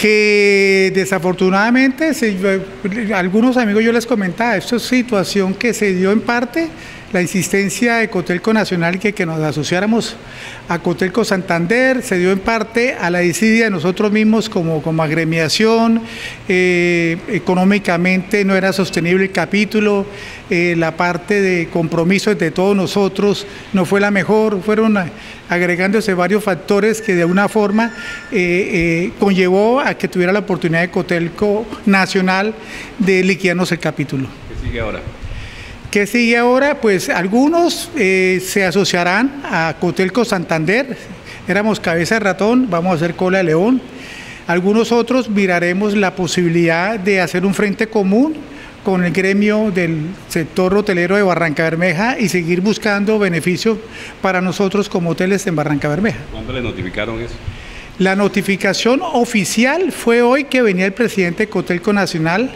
que desafortunadamente, algunos amigos yo les comentaba, esto es situación que se dio en parte la insistencia de Cotelco Nacional que nos asociáramos a Cotelco Santander, se dio en parte a la desidia de nosotros mismos como agremiación, económicamente no era sostenible el capítulo, la parte de compromisos de todos nosotros no fue la mejor, fueron agregándose varios factores que de una forma conllevó a que tuviera la oportunidad de Cotelco Nacional de liquidarnos el capítulo. ¿Qué sigue ahora? ¿Qué sigue ahora? Pues algunos se asociarán a Cotelco Santander, éramos cabeza de ratón, vamos a hacer cola de león. Algunos otros miraremos la posibilidad de hacer un frente común con el gremio del sector hotelero de Barrancabermeja y seguir buscando beneficios para nosotros como hoteles en Barrancabermeja. ¿Cuándo le notificaron eso? La notificación oficial fue hoy que venía el presidente de Cotelco Nacional,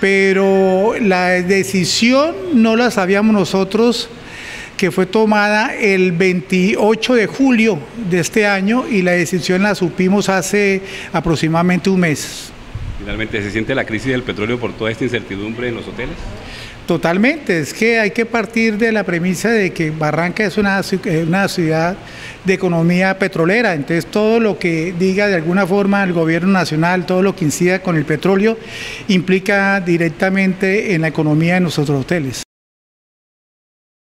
pero la decisión no la sabíamos nosotros, que fue tomada el 28 de julio de este año y la decisión la supimos hace aproximadamente un mes. ¿Finalmente se siente la crisis del petróleo por toda esta incertidumbre en los hoteles? Totalmente, es que hay que partir de la premisa de que Barranca es una ciudad de economía petrolera, entonces todo lo que diga de alguna forma el gobierno nacional, todo lo que incida con el petróleo, implica directamente en la economía de nuestros hoteles.